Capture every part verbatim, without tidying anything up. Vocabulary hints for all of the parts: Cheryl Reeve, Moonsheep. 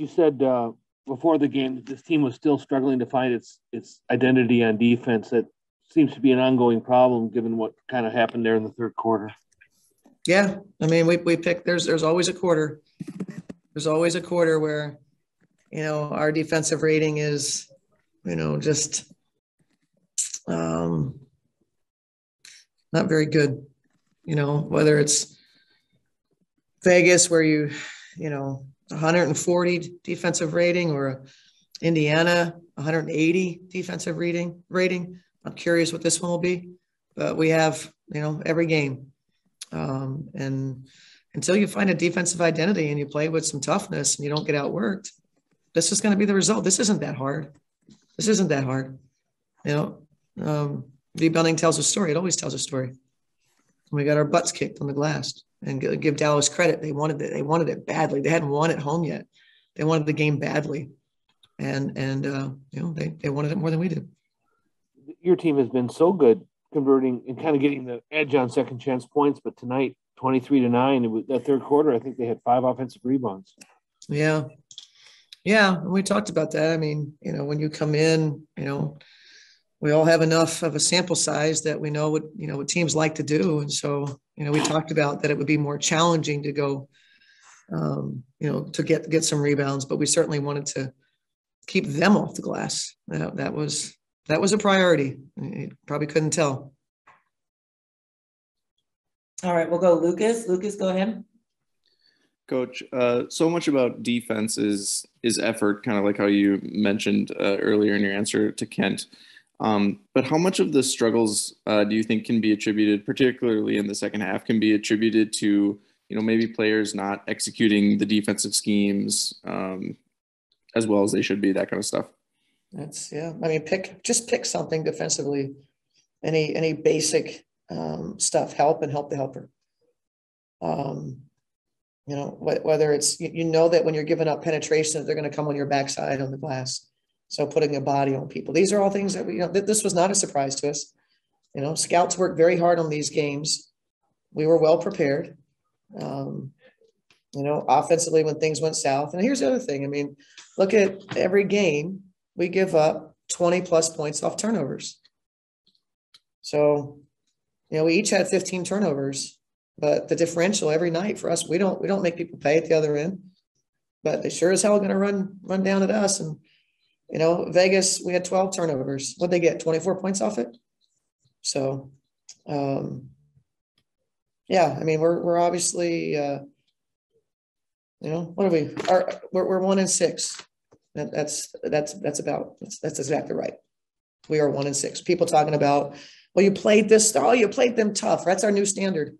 you said uh, before the game that this team was still struggling to find its its identity on defense. That seems to be an ongoing problem, given what kind of happened there in the third quarter. Yeah, I mean, we we pick. There's there's always a quarter. There's always a quarter where, you know, our defensive rating is, you know, just um, not very good. You know, whether it's Vegas where you, you know, one hundred forty defensive rating, or Indiana one hundred eighty defensive rating. Rating. I'm curious what this one will be, but we have, you know, every game. Um, and until you find a defensive identity and you play with some toughness and you don't get outworked, this is going to be the result. This isn't that hard. This isn't that hard. You know, um, rebounding tells a story. It always tells a story. And we got our butts kicked on the glass, and give Dallas credit. They wanted it. They wanted it badly. They hadn't won at home yet. They wanted the game badly. And, and uh, you know, they, they wanted it more than we did. Your team has been so good converting and kind of getting the edge on second chance points, but tonight, twenty-three to nine, it was that third quarter, I think they had five offensive rebounds. Yeah. Yeah. And we talked about that. I mean, you know, when you come in, you know, we all have enough of a sample size that we know what, you know, what teams like to do. And so, you know, we talked about that it would be more challenging to go, um, you know, to get, get some rebounds, but we certainly wanted to keep them off the glass. That, that was, That was a priority. You probably couldn't tell. All right, we'll go Lucas. Lucas, go ahead. Coach, uh, so much about defense is, is effort, kind of like how you mentioned uh, earlier in your answer to Kent. Um, but how much of the struggles uh, do you think can be attributed, particularly in the second half, can be attributed to, you know, maybe players not executing the defensive schemes um, as well as they should be, that kind of stuff? That's, yeah. I mean, pick, just pick something defensively, any, any basic um, stuff, help and help the helper. Um, you know, wh whether it's, you, you know, that when you're giving up penetration, that they're going to come on your backside on the glass. So putting a body on people, these are all things that we, you know, th this was not a surprise to us. You know, scouts work very hard on these games. We were well prepared, um, you know, offensively when things went south. And here's the other thing. I mean, look at every game. We give up twenty plus points off turnovers. So, you know, we each had fifteen turnovers, but the differential every night for us, we don't, we don't make people pay at the other end, but they sure as hell are going to run, run down at us. And, you know, Vegas, we had twelve turnovers. What'd they get? twenty-four points off it. So, um, yeah, I mean, we're, we're obviously, uh, you know, what are we, Our, we're, we're one and six. That, that's that's that's about that's, that's exactly right. We are one and six. People talking about, well, you played this. Oh, you played them tough. That's our new standard.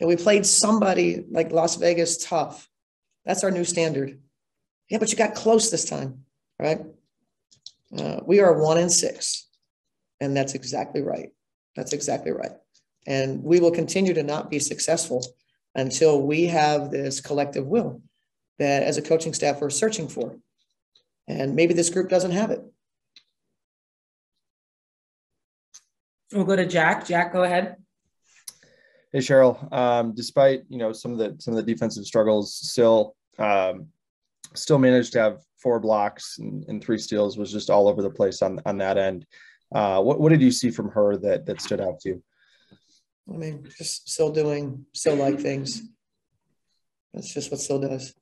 And we played somebody like Las Vegas tough. That's our new standard. Yeah, but you got close this time, right? Uh, we are one and six, and that's exactly right. That's exactly right. And we will continue to not be successful until we have this collective will that, as a coaching staff, we're searching for. And maybe this group doesn't have it. We'll go to Jack. Jack, go ahead. Hey, Cheryl. Um, despite, you know, some of the some of the defensive struggles, still um, still managed to have four blocks and, and three steals. Was just all over the place on on that end. Uh, what what did you see from her that that stood out to you? I mean, just still doing still like things. That's just what still does.